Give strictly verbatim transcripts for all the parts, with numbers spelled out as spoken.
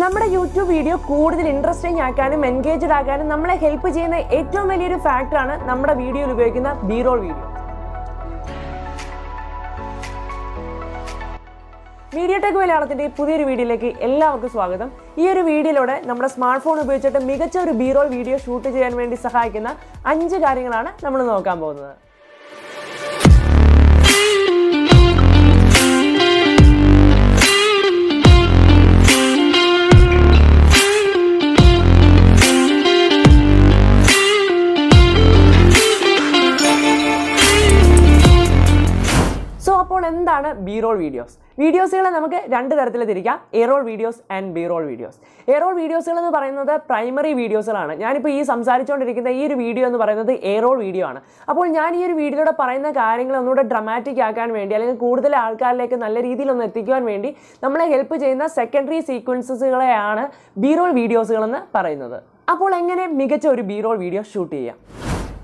നമ്മുടെ YouTube video കൂടുതൽ interesting ആക്കാനും എൻഗേജ്ഡ് ആക്കാനും നമ്മളെ ഹെൽപ്പ് ചെയ്യുന്ന ഏറ്റവും വലിയൊരു ഫാക്ടറാണ് നമ്മുടെ വീഡിയോയിൽ ഉപയോഗിക്കുന്ന ബി-റോൾ വീഡിയോ. മീഡിയ ടെക് മലയാളത്തിൻ്റെ പുതിയൊരു വീഡിയോയിലേക്ക് എല്ലാവർക്കും സ്വാഗതം. ഈ ഒരു വീഡിയോയിലൂടെ നമ്മുടെ സ്മാർട്ട് ഫോൺ ഉപയോഗിച്ചിട്ട് മികച്ച ഒരു ബി-റോൾ വീഡിയോ ഷൂട്ട് ചെയ്യാൻ വേണ്ടി സഹായിക്കുന്ന അഞ്ച് കാര്യങ്ങളാണ് നമ്മൾ നോക്കാൻ പോകുന്നത്. എന്താണ് ബി-റോൾ വീഡിയോസ്? വീഡിയോസുകളെ നമുക്ക് രണ്ട് തരത്തിൽ തിരിക്കാം, A roll videos and B roll videos. A roll വീഡിയോസുകൾ എന്ന് പറയുന്നത് പ്രൈമറി വീഡിയോസുകളാണ്. ഞാനിപ്പോൾ ഈ സംസാരിച്ചുകൊണ്ടിരിക്കുന്ന ഈ ഒരു വീഡിയോ എന്ന് പറയുന്നത് എ-റോൾ വീഡിയോ ആണ്. അപ്പോൾ ഞാൻ ഈ ഒരു വീഡിയോയിലൂടെ പറയുന്ന കാര്യങ്ങൾ ഒന്നുകൂടെ ഡ്രമാറ്റിക് ആക്കാൻ വേണ്ടി അല്ലെങ്കിൽ കൂടുതൽ ആൾക്കാരിലേക്ക് നല്ല രീതിയിൽ ഒന്ന് എത്തിക്കുവാൻ വേണ്ടി നമ്മളെ ഹെൽപ്പ് ചെയ്യുന്ന സെക്കൻഡറി സീക്വൻസുകളെയാണ് ബി-റോൾ വീഡിയോസുകളെന്ന് പറയുന്നത്. അപ്പോൾ എങ്ങനെ മികച്ച ഒരു ബി-റോൾ വീഡിയോ ഷൂട്ട് ചെയ്യാം?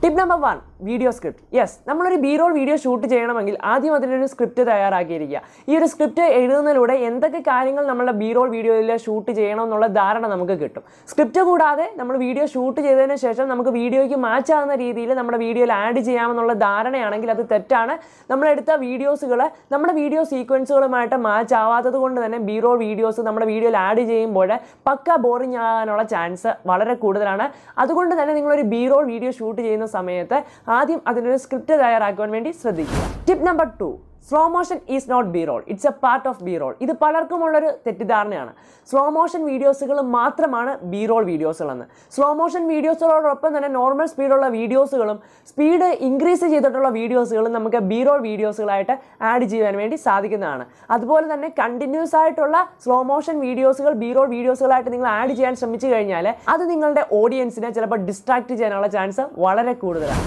Tip number one, video script. Yes, നമ്മളൊരു ബി-റോൾ വീഡിയോ ഷൂട്ട് ചെയ്യണമെങ്കിൽ ആദ്യം അതിനൊരു സ്ക്രിപ്റ്റ് തയ്യാറാക്കിയിരിക്കുക. ഈ ഒരു സ്ക്രിപ്റ്റ് എഴുതുന്നതിലൂടെ എന്തൊക്കെ കാര്യങ്ങൾ നമ്മളുടെ ബി-റോൾ വീഡിയോയിൽ ഷൂട്ട് ചെയ്യണം എന്നുള്ള ധാരണ നമുക്ക് കിട്ടും. സ്ക്രിപ്റ്റ് കൂടാതെ നമ്മൾ വീഡിയോ ഷൂട്ട് ചെയ്തതിന് ശേഷം നമുക്ക് വീഡിയോയ്ക്ക് മാച്ചാകുന്ന രീതിയിൽ നമ്മുടെ വീഡിയോയിൽ ആഡ് ചെയ്യാമെന്നുള്ള ധാരണയാണെങ്കിൽ അത് തെറ്റാണ്. നമ്മളെടുത്ത വീഡിയോസുകൾ നമ്മുടെ വീഡിയോ സീക്വൻസുകളുമായിട്ട് മാച്ച് ആവാത്തത് കൊണ്ട് തന്നെ ബി-റോൾ വീഡിയോസ് നമ്മുടെ വീഡിയോയിൽ ആഡ് ചെയ്യുമ്പോൾ പക്ക ബോറിംഗ് ആകാനുള്ള ചാൻസ് വളരെ കൂടുതലാണ്. അതുകൊണ്ട് തന്നെ നിങ്ങളൊരു ബി-റോൾ വീഡിയോ ഷൂട്ട് ചെയ്യുന്ന സമയത്ത് ആദ്യം അതിനൊരു സ്ക്രിപ്റ്റ് തയ്യാറാക്കുവാൻ വേണ്ടി ശ്രദ്ധിക്കുക. Tip number two, slow motion is not B-roll, it's a part of B-roll. ഇത് പലർക്കുമുള്ളൊരു തെറ്റിദ്ധാരണയാണ്. സ്ലോ മോഷൻ വീഡിയോസുകൾ മാത്രമാണ് ബി-റോൾ വീഡിയോസുകളെന്ന്. സ്ലോ മോഷൻ വീഡിയോസുകളോടൊപ്പം തന്നെ നോർമൽ സ്പീഡുള്ള വീഡിയോസുകളും സ്പീഡ് ഇൻക്രീസ് ചെയ്തിട്ടുള്ള വീഡിയോസുകളും നമുക്ക് ബി-റോൾ വീഡിയോസുകളായിട്ട് ആഡ് ചെയ്യാൻ വേണ്ടി സാധിക്കുന്നതാണ്. അതുപോലെ തന്നെ കണ്ടിന്യൂസ് ആയിട്ടുള്ള സ്ലോ മോഷൻ വീഡിയോസുകൾ ബി-റോൾ വീഡിയോസുകളായിട്ട് നിങ്ങൾ ആഡ് ചെയ്യാൻ ശ്രമിച്ചു കഴിഞ്ഞാൽ അത് നിങ്ങളുടെ ഓഡിയൻസിനെ ചിലപ്പോൾ ഡിസ്ട്രാക്ട് ചെയ്യാനുള്ള ചാൻസ് വളരെ കൂടുതലാണ്.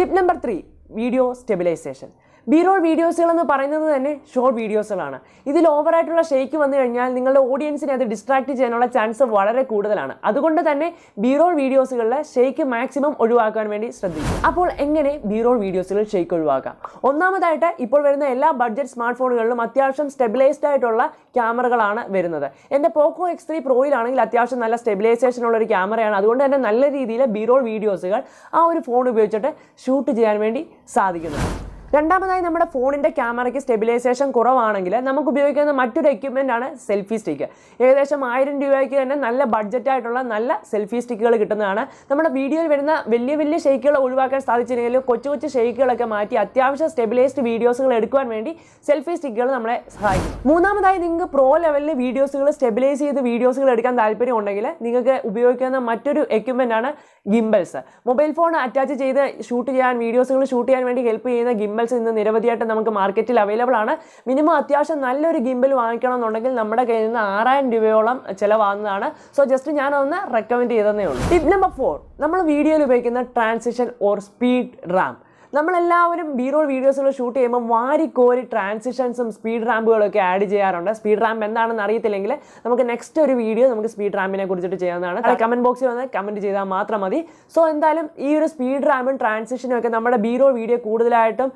Tip number three, video stabilisation. B roll വീഡിയോസുകൾ എന്ന് പറയുന്നത് തന്നെ ഷോർട്ട് വീഡിയോസുകളാണ്. ഇതിൽ ഓവറായിട്ടുള്ള ഷേക്ക് വന്നു കഴിഞ്ഞാൽ നിങ്ങളുടെ ഓഡിയൻസിനെ അത് ഡിസ്ട്രാക്ട് ചെയ്യാനുള്ള ചാൻസ് വളരെ കൂടുതലാണ്. അതുകൊണ്ട് തന്നെ ബി-റോൾ വീഡിയോസുകളിലെ ഷേക്ക് മാക്സിമം ഒഴിവാക്കാൻ വേണ്ടി ശ്രദ്ധിക്കും. അപ്പോൾ എങ്ങനെ ബി-റോൾ വീഡിയോസുകൾ ഷേക്ക് ഒഴിവാക്കാം? ഒന്നാമതായിട്ട് ഇപ്പോൾ വരുന്ന എല്ലാ ബഡ്ജറ്റ് സ്മാർട്ട് ഫോണുകളിലും അത്യാവശ്യം സ്റ്റെബിലൈസ്ഡ് ആയിട്ടുള്ള ക്യാമറകളാണ് വരുന്നത്. എൻ്റെ പോക്കോ എക്സ് ത്രീ പ്രോയിലാണെങ്കിൽ അത്യാവശ്യം നല്ല സ്റ്റെബിലൈസേഷൻ ഉള്ളൊരു ക്യാമറയാണ്. അതുകൊണ്ട് തന്നെ നല്ല രീതിയിൽ ബി-റോൾ വീഡിയോസുകൾ ആ ഒരു ഫോൺ ഉപയോഗിച്ചിട്ട് ഷൂട്ട് ചെയ്യാൻ വേണ്ടി സാധിക്കുന്നത്. രണ്ടാമതായി, നമ്മുടെ ഫോണിൻ്റെ ക്യാമറയ്ക്ക് സ്റ്റെബിലൈസേഷൻ കുറവാണെങ്കിൽ നമുക്ക് ഉപയോഗിക്കുന്ന മറ്റൊരു എക്യുപ്മെൻ്റ് ആണ് സെൽഫി സ്റ്റിക്ക്. ഏകദേശം ആയിരം രൂപയ്ക്ക് തന്നെ നല്ല ബഡ്ജറ്റായിട്ടുള്ള നല്ല സെൽഫി സ്റ്റിക്കുകൾ കിട്ടുന്നതാണ്. നമ്മുടെ വീഡിയോയിൽ വരുന്ന വലിയ വലിയ ഷേക്കുകൾ ഒഴിവാക്കാൻ സാധിച്ചില്ലെങ്കിലും കൊച്ചു കൊച്ചു ഷേക്കുകളൊക്കെ മാറ്റി അത്യാവശ്യം സ്റ്റെബിലൈസ്ഡ് വീഡിയോസുകൾ എടുക്കുവാൻ വേണ്ടി സെൽഫി സ്റ്റിക്കുകൾ നമ്മളെ സഹായിക്കും. മൂന്നാമതായി, നിങ്ങൾക്ക് പ്രോ ലെവലിൽ വീഡിയോസുകൾ സ്റ്റെബിലൈസ് ചെയ്ത് വീഡിയോസുകൾ എടുക്കാൻ താല്പര്യം ഉണ്ടെങ്കിൽ നിങ്ങൾക്ക് ഉപയോഗിക്കുന്ന മറ്റൊരു എക്യുപ്മെൻ്റ് ആണ് ഗിംബൽസ്. മൊബൈൽ ഫോൺ അറ്റാച്ച് ചെയ്ത് ഷൂട്ട് ചെയ്യാൻ വീഡിയോസുകൾ ഷൂട്ട് ചെയ്യാൻ വേണ്ടി ഹെൽപ്പ് ചെയ്യുന്ന ഗിംബൽ ഇന്ന് നിരവധിയായിട്ട് നമുക്ക് മാർക്കറ്റിൽ അവൈലബിൾ ആണ്. മിനിമം അത്യാവശ്യം നല്ലൊരു ഗിംബൽ വാങ്ങിക്കണം എന്നുണ്ടെങ്കിൽ നമ്മുടെ കയ്യിൽ നിന്ന് ആറായിരം രൂപയോളം ചിലവാകുന്നതാണ്. സോ ജസ്റ്റ് ഞാനൊന്ന് റെക്കമെൻഡ് ചെയ്തതേ ഉള്ളൂ. ടിപ്പ് നമ്പർ ഫോർ, നമ്മൾ വീഡിയോയിൽ ഉപയോഗിക്കുന്ന ട്രാൻസിഷൻ ഓർ സ്പീഡ് റാമ്പ്. നമ്മളെല്ലാവരും ബി-റോൾ വീഡിയോസുകൾ ഷൂട്ട് ചെയ്യുമ്പോൾ വാരിക്കോരി ട്രാൻസിഷൻസും സ്പീഡ് റാമ്പുകളൊക്കെ ആഡ് ചെയ്യാറുണ്ട്. സ്പീഡ് റാമ്പ് എന്താണെന്ന് അറിയത്തില്ലെങ്കിൽ നമുക്ക് നെക്സ്റ്റ് ഒരു വീഡിയോ നമുക്ക് സ്പീഡ് റാമ്പിനെ കുറിച്ചിട്ട് ചെയ്യാവുന്നതാണ്. അത് കമൻറ്റ് ബോക്സിൽ വന്ന് കമൻറ്റ് ചെയ്താൽ മാത്രം മതി. സോ എന്തായാലും ഈ ഒരു സ്പീഡ് റാമ്പും ട്രാൻസിഷനും ഒക്കെ നമ്മുടെ ബി-റോൾ വീഡിയോ കൂടുതലായിട്ടും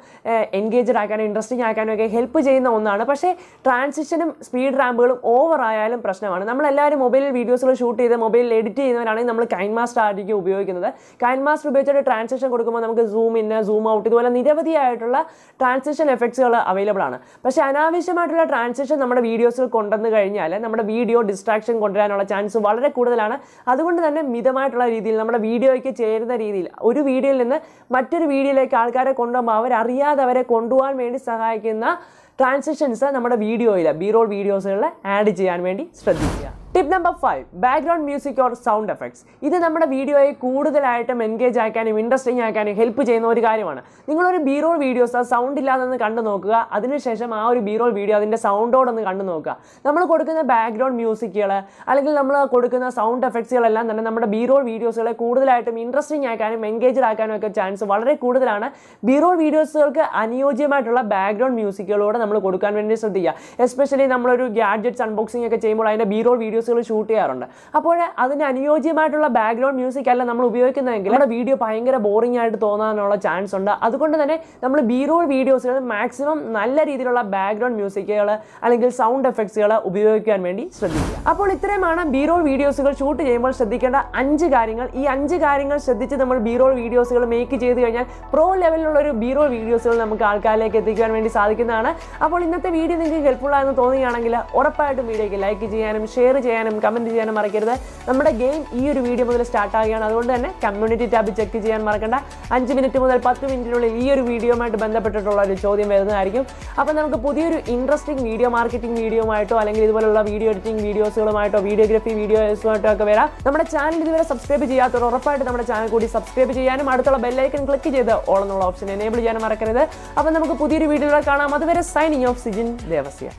എൻഗേജ്ഡ് ആക്കാനും ഇൻട്രസ്റ്റിംഗ് ആക്കാനും ഒക്കെ ഹെൽപ്പ് ചെയ്യുന്ന ഒന്നാണ്. പക്ഷേ ട്രാൻസിഷനും സ്പീഡ് റാമ്പുകളും ഓവർ ആയാലും പ്രശ്നമാണ്. നമ്മളെല്ലാവരും മൊബൈലിൽ വീഡിയോസുകൾ ഷൂട്ട് ചെയ്ത് മൊബൈലിൽ എഡിറ്റ് ചെയ്യുന്നവരാണെങ്കിൽ നമ്മൾ കൈൻ മാസ്റ്റർ ആയിരിക്കും ഉപയോഗിക്കുന്നത്. കൈൻ മാസ്റ്റർ ഉപയോഗിച്ചിട്ട് ട്രാൻസിഷൻ കൊടുക്കുമ്പോൾ നമുക്ക് സൂം ഇൻ സൂം ഔട്ട് ഇതുപോലെ നിരവധിയായിട്ടുള്ള ട്രാൻസിഷൻ എഫക്ട്സുകൾ അവൈലബിൾ ആണ്. പക്ഷേ അനാവശ്യമായിട്ടുള്ള ട്രാൻസിഷൻ നമ്മുടെ വീഡിയോസിൽ കൊണ്ടുവന്നു കഴിഞ്ഞാൽ നമ്മുടെ വീഡിയോ ഡിസ്ട്രാക്ഷൻ കൊണ്ടുവരാനുള്ള ചാൻസ് വളരെ കൂടുതലാണ്. അതുകൊണ്ട് തന്നെ മിതമായിട്ടുള്ള രീതിയിൽ നമ്മുടെ വീഡിയോയ്ക്ക് ചേരുന്ന രീതിയിൽ ഒരു വീഡിയോയിൽ നിന്ന് മറ്റൊരു വീഡിയോയിലേക്ക് ആൾക്കാരെ കൊണ്ടുപോകുമ്പോൾ അവരറിയാതെ അവരെ കൊണ്ടുപോകാൻ വേണ്ടി സഹായിക്കുന്ന ട്രാൻസിഷൻസ് നമ്മുടെ വീഡിയോയിൽ ബി-റോൾ വീഡിയോസുകളിൽ ആഡ് ചെയ്യാൻ വേണ്ടി ശ്രദ്ധിക്കുക. Tip number five, background music or sound effects. ഇത് നമ്മുടെ വീഡിയോയെ കൂടുതലായിട്ടും എൻഗേജ് ആക്കാനും ഇൻട്രസ്റ്റിംഗ് ആക്കാനും ഹെൽപ്പ് ചെയ്യുന്ന ഒരു കാര്യമാണ്. നിങ്ങളൊരു ബി-റോൾ വീഡിയോസ് ആ സൗണ്ട് ഇല്ലാതെന്ന് കണ്ടു നോക്കുക. അതിനുശേഷം ആ ഒരു ബി-റോൾ വീഡിയോ അതിൻ്റെ സൗണ്ടോടൊന്ന് കണ്ടു നോക്കുക. നമ്മൾ കൊടുക്കുന്ന ബാക്ക്ഗ്രൗണ്ട് മ്യൂസിക്കുകൾ അല്ലെങ്കിൽ നമ്മൾ കൊടുക്കുന്ന സൗണ്ട് എഫക്ട്സുകളെല്ലാം തന്നെ നമ്മുടെ ബി-റോൾ വീഡിയോസുകളെ കൂടുതലായിട്ടും ഇൻട്രസ്റ്റിംഗ് ആക്കാനും എൻഗേജ് ആക്കാനും ഒക്കെ ചാൻസ് വളരെ കൂടുതലാണ്. ബി-റോൾ വീഡിയോസുകൾക്ക് അനുയോജ്യമായിട്ടുള്ള ബാക്ക്ഗ്രൗണ്ട് മ്യൂസിക്കുകളോട് നമ്മൾ കൊടുക്കാൻ വേണ്ടി ശ്രദ്ധിക്കുക. എസ്പെഷ്യലി നമ്മളൊരു ഗാഡ്ജറ്റ്സ് അൺബോക്സിംഗ് ഒക്കെ ചെയ്യുമ്പോൾ അതിൻ്റെ ബി-റോൾ വീഡിയോസ് വീഡിയോസുകൾ ഷൂട്ട് ചെയ്യാറുണ്ട്. അപ്പോൾ അതിന് അനുയോജ്യമായിട്ടുള്ള ബാക്ക്ഗ്രൗണ്ട് മ്യൂസിക് അല്ല നമ്മൾ ഉപയോഗിക്കുന്നതെങ്കിൽ നമ്മുടെ വീഡിയോ ഭയങ്കര ബോറിംഗ് ആയിട്ട് തോന്നാനുള്ള ചാൻസ് ഉണ്ട്. അതുകൊണ്ട് തന്നെ നമ്മൾ ബീറോൾ വീഡിയോസുകൾ മാക്സിമം നല്ല രീതിയിലുള്ള ബാക്ക്ഗ്രൗണ്ട് മ്യൂസിക്കുകൾ അല്ലെങ്കിൽ സൗണ്ട് എഫക്ട്സുകൾ ഉപയോഗിക്കാൻ വേണ്ടി ശ്രദ്ധിക്കുക. അപ്പോൾ ഇത്രയുമാണ് ബീറോൾ വീഡിയോസുകൾ ഷൂട്ട് ചെയ്യുമ്പോൾ ശ്രദ്ധിക്കേണ്ട അഞ്ച് കാര്യങ്ങൾ. ഈ അഞ്ച് കാര്യങ്ങൾ ശ്രദ്ധിച്ച് നമ്മൾ ബീറോൾ വീഡിയോസുകൾ മേക്ക് ചെയ്ത് കഴിഞ്ഞാൽ പ്രോ ലെവലിലുള്ള ഒരു ബീറോൾ വീഡിയോസുകൾ നമുക്ക് ആൾക്കാരിലേക്ക് എത്തിക്കാൻ വേണ്ടി സാധിക്കുന്നതാണ്. അപ്പോൾ ഇന്നത്തെ വീഡിയോ നിങ്ങൾക്ക് ഹെൽപ്ഫുൾ ആയെന്ന് തോന്നുകയാണെങ്കിൽ ഉറപ്പായിട്ടും വീഡിയോയ്ക്ക് ലൈക്ക് ചെയ്യാനും ഷെയർ ചെയ്യാനും കമൻറ്റ് ചെയ്യാനും മറക്കരുത്. നമ്മുടെ ഗെയിം ഈ ഒരു വീഡിയോ മുതൽ സ്റ്റാർട്ട് ആവുകയാണ്. അതുകൊണ്ട് തന്നെ കമ്മ്യൂണിറ്റി ടാബ് ചെക്ക് ചെയ്യാൻ മറക്കണ്ട. അഞ്ച് മിനിറ്റ് മുതൽ പത്ത് മിനിറ്റിനുള്ളിൽ ഈ ഒരു വീഡിയോയുമായിട്ട് ബന്ധപ്പെട്ടിട്ടുള്ള ഒരു ചോദ്യം വരുന്നതായിരിക്കും. അപ്പോൾ നമുക്ക് പുതിയൊരു ഇൻട്രസ്റ്റിംഗ് വീഡിയോ മാർക്കറ്റിംഗ് വീഡിയോമായിട്ടോ അല്ലെങ്കിൽ ഇതുപോലുള്ള വീഡിയോ എഡിറ്റിംഗ് വീഡിയോസുകളുമായിട്ടോ വീഡിയോഗ്രാഫി വീഡിയോസുമായിട്ടോ ഒക്കെ വരാം. നമ്മുടെ ചാനൽ ഇതുവരെ സബ്സ്ക്രൈബ് ചെയ്യാത്തവർ ഉറപ്പായിട്ട് നമ്മുടെ ചാനൽ കൂടി സബ്സ്ക്രൈബ് ചെയ്യാനും അടുത്തുള്ള ബെല്ലൈക്കൺ ക്ലിക്ക് ചെയ്ത് ഓൾ എന്നുള്ള ഓപ്ഷൻ എനേബിൾ ചെയ്യാനും മറക്കരുത്. അപ്പോൾ നമുക്ക് പുതിയൊരു വീഡിയോയിൽ കാണാം. അതുവരെ സൈനിങ് ഓഫ് സിജിൻ ദേവസ്യ.